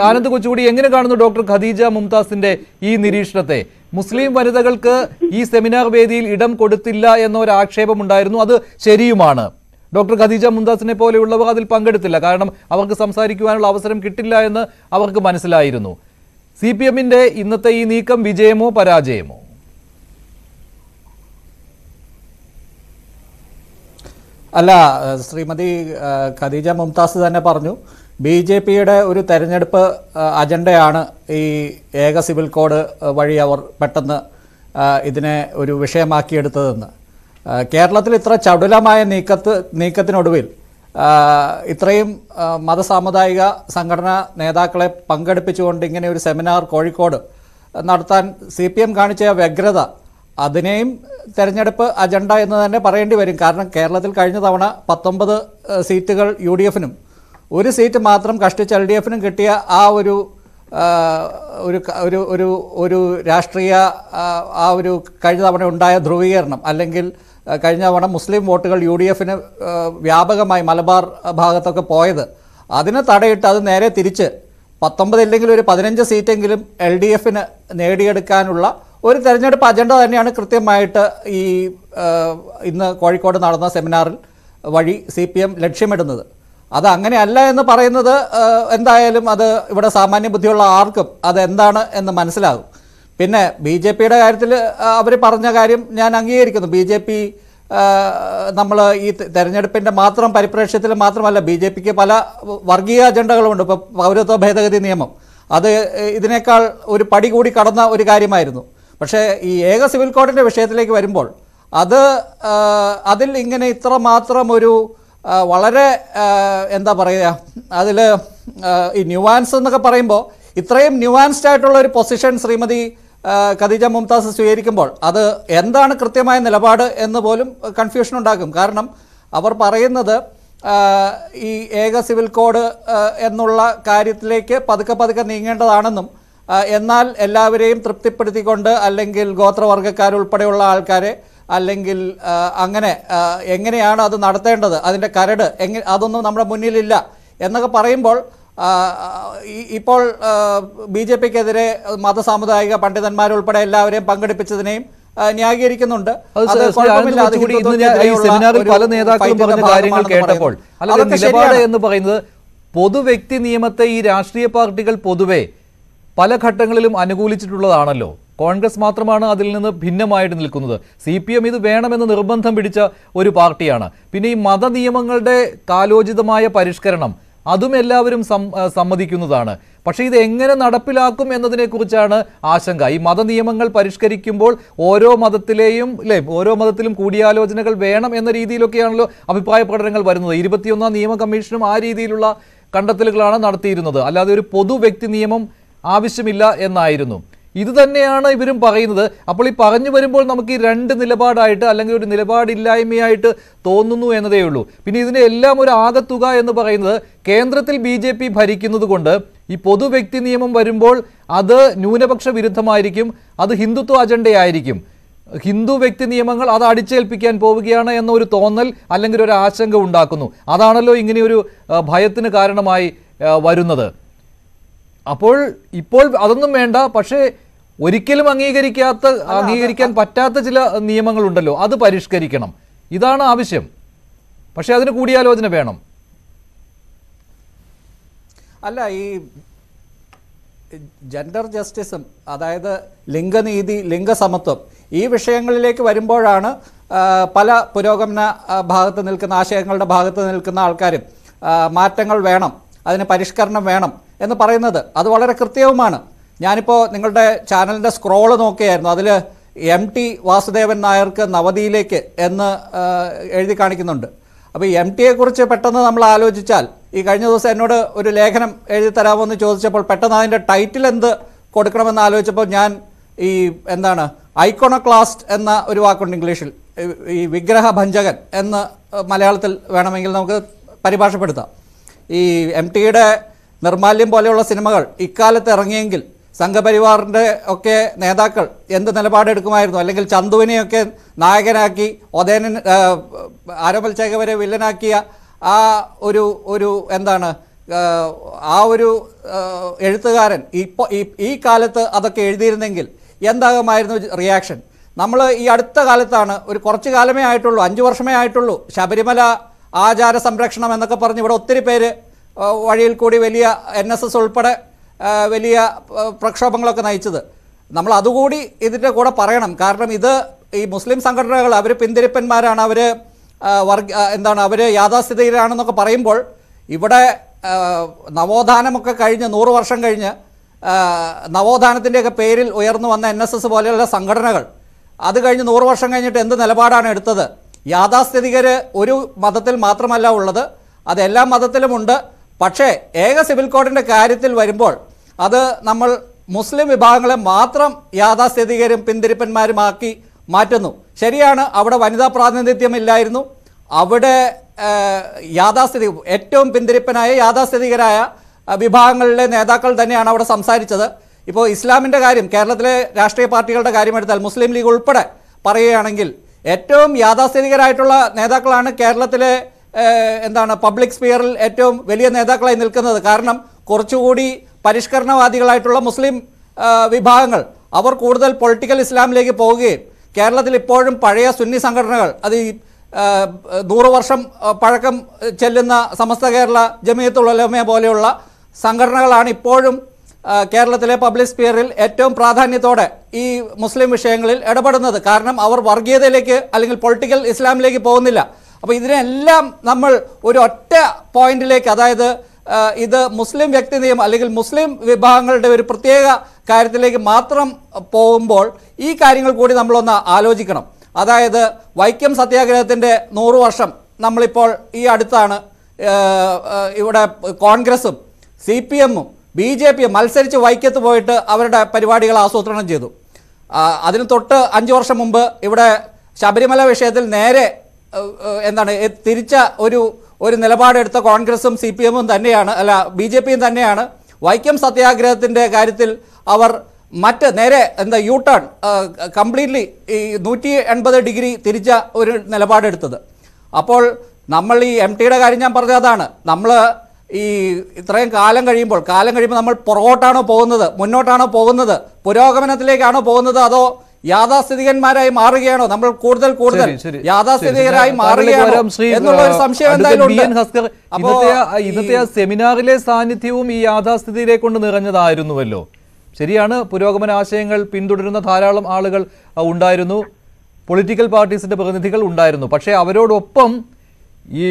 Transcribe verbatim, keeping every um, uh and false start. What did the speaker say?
आनंद कोचुकुडी एंगने कानुन्नु doctor Khadija മുംതാസിന്റെ ഈ നിരീക്ഷണത്തെ മുസ്ലിം വനിതകൾക്ക് ഈ സെമിനാർ വേദിയിൽ ഇടം കൊടുത്തില്ല എന്ന ഒരു ആക്ഷേപം ഉണ്ടായിരുന്നു അത് ശരിയുമാണ് ഡോക്ടർ ഖദീജ മുംതാസിനെ പോലെയുള്ളവർ അതിൽ പങ്കെടുത്തില്ല കാരണം അവർക്ക് സംസാരിക്കാനുള്ള അവസരം കിട്ടില്ല എന്ന് അവർക്ക് മനസ്സിലായിരുന്നു സിപിഎമ്മിന്റെ ഇന്നത്തെ ഈ നീക്കം വിജയമോ പരാജയമോ അല്ല ശ്രീമതി ഖദീജ മുംതാസ് തന്നെ പറഞ്ഞു ബിജെപിയുടെ ഒരു തെരഞ്ഞെടുപ്പ് അജണ്ടയാണ് ഈ ഏക സിവിൽ കോഡ് വഴി അവർ പെട്ടെന്ന് ഇതിനെ ഒരു വിഷയമാക്കിയെടുത്തതെന്ന്. കേരളത്തിൽ ഇത്ര ചടുലമായ നീക്കത്ത് നീക്കത്തിനൊടുവിൽ ഇത്രയും മതസാമുദായിക സംഘടനാ നേതാക്കളെ പങ്കെടുപ്പിച്ചുകൊണ്ട് ഇങ്ങനെ ഒരു സെമിനാർ കോഴിക്കോട് നടത്താൻ സി പി എം കാണിച്ച വ്യഗ്രത അതിനെയും തെരഞ്ഞെടുപ്പ് അജണ്ട എന്ന് തന്നെ പറയേണ്ടി വരും. കാരണം കേരളത്തിൽ കഴിഞ്ഞ തവണ പത്തൊമ്പത് സീറ്റുകൾ യു ഡി എഫിനും ഒരു സീറ്റ് മാത്രം കഷ്ടിച്ച് എൽ ഡി എഫിനും കിട്ടിയ ആ ഒരു ഒരു ഒരു ഒരു രാഷ്ട്രീയ ആ ഒരു കഴിഞ്ഞ തവണ ഉണ്ടായ ധ്രുവീകരണം അല്ലെങ്കിൽ കഴിഞ്ഞ തവണ മുസ്ലിം വോട്ടുകൾ യു ഡി എഫിന് വ്യാപകമായി മലബാർ ഭാഗത്തൊക്കെ പോയത് അതിനെ തടയിട്ട് അത് നേരെ തിരിച്ച് പത്തൊമ്പതില്ലെങ്കിൽ ഒരു പതിനഞ്ച് സീറ്റെങ്കിലും എൽ ഡി എഫിന് നേടിയെടുക്കാനുള്ള ഒരു തെരഞ്ഞെടുപ്പ് അജണ്ട തന്നെയാണ് കൃത്യമായിട്ട് ഈ ഇന്ന് കോഴിക്കോട് നടന്ന സെമിനാറിൽ വഴി സി പി എം ലക്ഷ്യമിടുന്നത്. അത് അങ്ങനെയല്ല എന്ന് പറയുന്നത് എന്തായാലും അത് ഇവിടെ സാമാന്യ ബുദ്ധിയുള്ള ആർക്കും അതെന്താണ് എന്ന് മനസ്സിലാകും. പിന്നെ ബി ജെ പിയുടെ കാര്യത്തിൽ അവർ പറഞ്ഞ കാര്യം ഞാൻ അംഗീകരിക്കുന്നു. ബി ജെ പി നമ്മൾ ഈ തെരഞ്ഞെടുപ്പിൻ്റെ മാത്രം പരിപ്രേക്ഷ്യത്തിൽ മാത്രമല്ല ബി ജെ പിക്ക് പല വർഗീയ അജണ്ടകളുമുണ്ട്. ഇപ്പോൾ പൗരത്വ ഭേദഗതി നിയമം അത് ഇതിനേക്കാൾ ഒരു പടി കൂടി കടന്ന ഒരു കാര്യമായിരുന്നു. പക്ഷേ ഈ ഏക സിവിൽ കോഡിൻ്റെ വിഷയത്തിലേക്ക് വരുമ്പോൾ അത് അതിൽ ഇങ്ങനെ ഇത്ര മാത്രം ഒരു വളരെ എന്താ പറയുക അതിൽ ഈ ന്യൂവാൻസ് എന്നൊക്കെ പറയുമ്പോൾ ഇത്രയും ന്യൂവാൻസ്ഡ് ആയിട്ടുള്ള ഒരു പൊസിഷൻ ശ്രീമതി ഖദീജ മുംതാസ് സ്വീകരിക്കുമ്പോൾ അത് എന്താണ് കൃത്യമായ നിലപാട് എന്ന് പോലും കൺഫ്യൂഷൻ ഉണ്ടാക്കും. കാരണം അവർ പറയുന്നത് ഈ ഏക സിവിൽ കോഡ് എന്നുള്ള കാര്യത്തിലേക്ക് പതുക്കെ പതുക്കെ നീങ്ങേണ്ടതാണെന്നും എന്നാൽ എല്ലാവരെയും തൃപ്തിപ്പെടുത്തിക്കൊണ്ട് അല്ലെങ്കിൽ ഗോത്രവർഗ്ഗക്കാരുൾപ്പെടെയുള്ള ആൾക്കാരെ അല്ലെങ്കിൽ അങ്ങനെ എങ്ങനെയാണ് അത് നടത്തേണ്ടത് അതിൻ്റെ കരട് എങ്ങനെ അതൊന്നും നമ്മുടെ മുന്നിലില്ല എന്നൊക്കെ പറയുമ്പോൾ ഇപ്പോൾ ബി ജെ പിക്കെതിരെ മതസാമുദായിക പണ്ഡിതന്മാരുൾപ്പെടെ എല്ലാവരെയും പങ്കെടുപ്പിച്ചതിനെയും ന്യായീകരിക്കുന്നുണ്ട്. പൊതുവ്യക്തി നിയമത്തെ ഈ രാഷ്ട്രീയ പാർട്ടികൾ പൊതുവെ പല ഘട്ടങ്ങളിലും അനുകൂലിച്ചിട്ടുള്ളതാണല്ലോ. കോൺഗ്രസ് മാത്രമാണ് അതിൽ നിന്ന് ഭിന്നമായിട്ട് നിൽക്കുന്നത്. സി പി എം ഇത് വേണമെന്ന് നിർബന്ധം പിടിച്ച ഒരു പാർട്ടിയാണ്. പിന്നെ ഈ മത നിയമങ്ങളുടെ കാലോചിതമായ പരിഷ്കരണം അതും എല്ലാവരും സമ്മതിക്കുന്നതാണ്. പക്ഷേ ഇത് എങ്ങനെ നടപ്പിലാക്കും എന്നതിനെക്കുറിച്ചാണ് ആശങ്ക. ഈ മത നിയമങ്ങൾ പരിഷ്കരിക്കുമ്പോൾ ഓരോ മതത്തിലെയും അല്ലേ ഓരോ മതത്തിലും കൂടിയാലോചനകൾ വേണം എന്ന രീതിയിലൊക്കെയാണല്ലോ അഭിപ്രായ പ്രകടനങ്ങൾ വരുന്നത്. ഇരുപത്തിയൊന്നാം നിയമ കമ്മീഷനും ആ രീതിയിലുള്ള കണ്ടെത്തലുകളാണ് നടത്തിയിരുന്നത്. അല്ലാതെ ഒരു പൊതു വ്യക്തി നിയമം ആവശ്യമില്ല എന്നായിരുന്നു. ഇത് തന്നെയാണ് ഇവരും പറയുന്നത്. അപ്പോൾ ഈ പറഞ്ഞു വരുമ്പോൾ നമുക്ക് ഈ രണ്ട് നിലപാടായിട്ട് അല്ലെങ്കിൽ ഒരു നിലപാടില്ലായ്മയായിട്ട് തോന്നുന്നു എന്നതേ ഉള്ളൂ. പിന്നെ ഇതിൻ്റെ എല്ലാം ഒരു ആകത്തുക എന്ന് പറയുന്നത് കേന്ദ്രത്തിൽ ബി ജെ പി ഭരിക്കുന്നത് കൊണ്ട് ഈ പൊതുവ്യക്തി നിയമം വരുമ്പോൾ അത് ന്യൂനപക്ഷ വിരുദ്ധമായിരിക്കും, അത് ഹിന്ദുത്വ അജണ്ടയായിരിക്കും, ഹിന്ദു വ്യക്തി നിയമങ്ങൾ അത് അടിച്ചേൽപ്പിക്കാൻ പോവുകയാണ് എന്നൊരു തോന്നൽ അല്ലെങ്കിൽ ഒരു ആശങ്ക ഉണ്ടാക്കുന്നു. അതാണല്ലോ ഇങ്ങനെയൊരു ഭയത്തിന് കാരണമായി വരുന്നത്. അപ്പോൾ ഇപ്പോൾ അതൊന്നും വേണ്ട, പക്ഷേ ഒരിക്കലും അംഗീകരിക്കാത്ത അംഗീകരിക്കാൻ പറ്റാത്ത ചില നിയമങ്ങളുണ്ടല്ലോ അത് പരിഷ്കരിക്കണം, ഇതാണ് ആവശ്യം. പക്ഷേ അതിന് കൂടിയാലോചന വേണം. അല്ല ഈ ജെൻഡർ ജസ്റ്റിസും അതായത് ലിംഗനീതി ലിംഗസമത്വം ഈ വിഷയങ്ങളിലേക്ക് വരുമ്പോഴാണ് പല പുരോഗമന ഭാഗത്ത് നിൽക്കുന്ന ആശയങ്ങളുടെ ഭാഗത്ത് നിൽക്കുന്ന ആൾക്കാരും മാറ്റങ്ങൾ വേണം അതിന് പരിഷ്കരണം വേണം എന്ന് പറയുന്നത്. അത് വളരെ കൃത്യവുമാണ്. ഞാനിപ്പോൾ നിങ്ങളുടെ ചാനലിൻ്റെ സ്ക്രോള് നോക്കിയായിരുന്നു, അതിൽ എം ടി വാസുദേവൻ നായർക്ക് നവതിയിലേക്ക് എന്ന് എഴുതി കാണിക്കുന്നുണ്ട്. അപ്പോൾ എം ടിയെക്കുറിച്ച് പെട്ടെന്ന് നമ്മൾ ആലോചിച്ചാൽ ഈ കഴിഞ്ഞ ദിവസം എന്നോട് ഒരു ലേഖനം എഴുതി തരാമോ എന്ന് ചോദിച്ചപ്പോൾ പെട്ടെന്ന് അതിൻ്റെ ടൈറ്റിൽ എന്ത് കൊടുക്കണമെന്ന് ആലോചിച്ചപ്പോൾ ഞാൻ ഈ എന്താണ് ഐക്കോണോക്ലാസ്റ്റ് എന്ന ഒരു വാക്കുണ്ട് ഇംഗ്ലീഷിൽ, ഈ വിഗ്രഹ ഭഞ്ജകൻ എന്ന് മലയാളത്തിൽ വേണമെങ്കിൽ നമുക്ക് പരിഭാഷപ്പെടുത്താം. ഈ എം ടിയുടെ നിർമാല്യം പോലെയുള്ള സിനിമകൾ ഇക്കാലത്ത് ഇറങ്ങിയെങ്കിൽ സംഘപരിവാറിൻ്റെ ഒക്കെ നേതാക്കൾ എന്ത് നിലപാടെടുക്കുമായിരുന്നു, അല്ലെങ്കിൽ ചന്തുവിനെയൊക്കെ നായകനാക്കി ഒതേനൻ ആരോപൽച്ചേകവരെ വില്ലനാക്കിയ ആ ഒരു ഒരു എന്താണ് आ ഒരു എഴുത്തുകാരൻ ഇപ്പോൾ ഈ കാലത്തെ അതൊക്കെ എഴുതിയിരുന്നെങ്കിൽ എന്താകുമായിരുന്നു റിയാക്ഷൻ. നമ്മൾ ഈ അടുത്ത കാലത്താണ്, ഒരു കുറച്ച് കാലമേ ആയിട്ടുള്ളൂ, അഞ്ച് വർഷമേ ആയിട്ടുള്ളൂ, ശബരിമല ആചാര സംരക്ഷണം എന്നൊക്കെ പറഞ്ഞു ഇവിടെ ഒത്തിരി പേര് വഴിയിൽ കൂടി വലിയ എൻ എസ് എസ് ഉൾപ്പെടെ വലിയ പ്രക്ഷോഭങ്ങളൊക്കെ നയിച്ചത്. നമ്മൾ അതുകൂടി ഇതിൻ്റെ കൂടെ പറയണം. കാരണം ഇത് ഈ മുസ്ലിം സംഘടനകൾ അവർ പിന്തിരിപ്പന്മാരാണ്, അവർ വർഗ എന്താണ് അവർ യാഥാസ്ഥിതികരാണെന്നൊക്കെ പറയുമ്പോൾ ഇവിടെ നവോത്ഥാനമൊക്കെ കഴിഞ്ഞ് നൂറ് വർഷം കഴിഞ്ഞ് നവോത്ഥാനത്തിൻ്റെയൊക്കെ പേരിൽ ഉയർന്നു വന്ന എൻ എസ് എസ് പോലെയുള്ള സംഘടനകൾ അത് കഴിഞ്ഞ് നൂറ് വർഷം കഴിഞ്ഞിട്ട് എന്ത് നിലപാടാണ് എടുത്തത്. യാഥാസ്ഥിതികർ ഒരു മതത്തിൽ മാത്രമല്ല ഉള്ളത്, അതെല്ലാ മതത്തിലുമുണ്ട്. പക്ഷേ ഏക സിവിൽ കോഡിൻ്റെ കാര്യത്തിൽ വരുമ്പോൾ അത് നമ്മൾ മുസ്ലിം വിഭാഗങ്ങളെ മാത്രം യാഥാസ്ഥിതികരും പിന്തിരിപ്പന്മാരുമാക്കി മാറ്റുന്നു. ശരിയാണ്, അവിടെ വനിതാ പ്രാതിനിധ്യം ഇല്ലായിരുന്നു, അവിടെ യാഥാസ്ഥിതി ഏറ്റവും പിന്തിരിപ്പനായ യാഥാസ്ഥിതികരായ വിഭാഗങ്ങളിലെ നേതാക്കൾ തന്നെയാണ് അവിടെ സംസാരിച്ചത്. ഇപ്പോൾ ഇസ്ലാമിൻ്റെ കാര്യം, കേരളത്തിലെ രാഷ്ട്രീയ പാർട്ടികളുടെ കാര്യമെടുത്താൽ മുസ്ലിം ലീഗ് ഉൾപ്പെടെ പറയുകയാണെങ്കിൽ ഏറ്റവും യാഥാസ്ഥിതികരായിട്ടുള്ള നേതാക്കളാണ് കേരളത്തിലെ എന്താണ് പബ്ലിക് സ്ഫിയറിൽ ഏറ്റവും വലിയ നേതാക്കളായി നിൽക്കുന്നത്. കാരണം കുറച്ചുകൂടി പരിഷ്കരണവാദികളായിട്ടുള്ള മുസ്ലിം വിഭാഗങ്ങൾ അവർ കൂടുതൽ പൊളിറ്റിക്കൽ ഇസ്ലാമിലേക്ക് പോവുകയും കേരളത്തിൽ ഇപ്പോഴും പഴയ സുന്നി സംഘടനകൾ, അത് ഈ നൂറ് വർഷം പഴക്കം ചെല്ലുന്ന സമസ്ത കേരള ജമീയത്തുൽ ഉലമ പോലെയുള്ള സംഘടനകളാണ് ഇപ്പോഴും കേരളത്തിലെ പബ്ലിക് സ്ഫിയറിൽ ഏറ്റവും പ്രാധാന്യത്തോടെ ഈ മുസ്ലിം വിഷയങ്ങളിൽ ഇടപെടുന്നത്. കാരണം അവർ വർഗീയതയിലേക്ക് അല്ലെങ്കിൽ പൊളിറ്റിക്കൽ ഇസ്ലാമിലേക്ക് പോകുന്നില്ല. അപ്പോൾ ഇതിനെല്ലാം നമ്മൾ ഒരു ഒറ്റ പോയിന്റിലേക്ക്, അതായത് ഇത് മുസ്ലിം വ്യക്തി നിയമം അല്ലെങ്കിൽ മുസ്ലിം വിഭാഗങ്ങളുടെ ഒരു പ്രത്യേക കാര്യത്തിലേക്ക് മാത്രം പോകുമ്പോൾ ഈ കാര്യങ്ങൾ കൂടി നമ്മളൊന്ന് ആലോചിക്കണം. അതായത് വൈക്കം സത്യാഗ്രഹത്തിൻ്റെ നൂറ് വർഷം നമ്മളിപ്പോൾ ഈ അടുത്താണ് ഇവിടെ കോൺഗ്രസും സി പി എമ്മും ബി ജെ പിയും മത്സരിച്ച് വൈക്കത്ത് പോയിട്ട് അവരുടെ പരിപാടികൾ ആസൂത്രണം ചെയ്തു. അതിന് തൊട്ട് അഞ്ച് വർഷം മുമ്പ് ഇവിടെ ശബരിമല വിഷയത്തിൽ നേരെ എന്താണ് തിരിച്ച ഒരു ഒരു നിലപാടെടുത്ത കോൺഗ്രസും സി പി എമ്മും തന്നെയാണ്, അല്ല ബി ജെ പിയും തന്നെയാണ്. വൈക്കം സത്യാഗ്രഹത്തിൻ്റെ കാര്യത്തിൽ അവർ മറ്റ് നേരെ എന്താ യു ടേൺ കംപ്ലീറ്റ്ലി ഈ നൂറ്റി എൺപത് ഡിഗ്രി തിരിച്ച ഒരു നിലപാടെടുത്തത്. അപ്പോൾ നമ്മൾ ഈ എം ടിയുടെ കാര്യം ഞാൻ പറഞ്ഞതാണ്, നമ്മൾ ഈ ഇത്രയും കാലം കഴിയുമ്പോൾ കാലം കഴിയുമ്പോൾ നമ്മൾ പുറകോട്ടാണോ പോകുന്നത്, മുന്നോട്ടാണോ പോകുന്നത്, പുരോഗമനത്തിലേക്കാണോ പോകുന്നത്, അതോ യാഥാസ്ഥിതികന്മാരായി മാറുകയാണോ, നമ്മൾ കൂടുതൽ കൂടുതൽ യാഥാസ്ഥിതികരായി മാറുകയാണോ എന്നുള്ള ഒരു സംശയം എന്തായാലും. അപ്പോൾ ഇന്നത്തെ സെമിനാറിലെ സാന്നിധ്യവും ഈ യാഥാസ്ഥിതിയെ കൊണ്ട് നിറഞ്ഞതായിരുന്നുവല്ലോ. ശരിയാണ്, പുരോഗമന ആശയങ്ങൾ പിന്തുടരുന്ന ധാരാളം ആളുകൾ ഉണ്ടായിരുന്നു, പൊളിറ്റിക്കൽ പാർട്ടീസിൻ്റെ പ്രതിനിധികൾ ഉണ്ടായിരുന്നു. പക്ഷേ അവരോടൊപ്പം ഈ